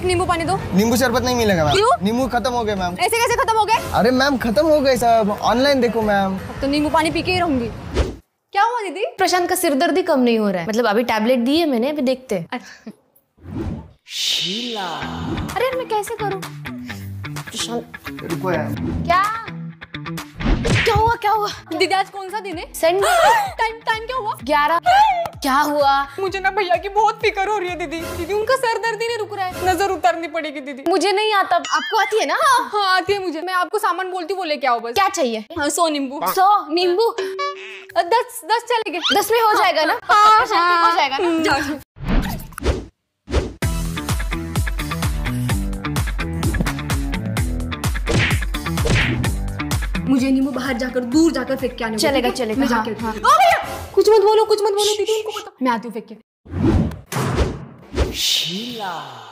एक नींबू पानी दो। नींबू शरबत नहीं मिलेगा मैम, नींबू खत्म हो गए मैम। ऐसे कैसे खत्म हो गए? अरे मैम खत्म हो गए सब, ऑनलाइन देखो मैम। तो नींबू पानी पी के ही रहूंगी। क्या हुआ दीदी? प्रशांत का सिरदर्द ही कम नहीं हो रहा है, मतलब अभी टैबलेट दी है मैंने, अभी देखते हैं। शीला, अरे मैं कैसे करूँ प्रशांत? रुको यार। क्या हुआ क्या हुआ दीदी? आज कौन सा दिन है? संडे। टाइम क्या हुआ? 11। क्या हुआ? मुझे ना भैया की बहुत फिक्र हो रही है दीदी। दीदी उनका सर दर्द ही नहीं रुक रहा है, नजर उतारनी पड़ेगी दीदी। मुझे नहीं आता। आपको आती है ना? हाँ आती है मुझे। मैं आपको सामान बोलती हूँ, वो लेके आओ बस। क्या चाहिए? हाँ, 100 नींबू। 10 चलेंगे, 10 में हो जाएगा ना? हो जाएगा ना? मुझे नींबू बाहर जाकर दूर जाकर फेंक के आने। चलेगा चलेगा। मैं जाके उठा। कुछ मत बोलो दीदी, उनको पता। मैं आती हूँ फेंक के। शीला।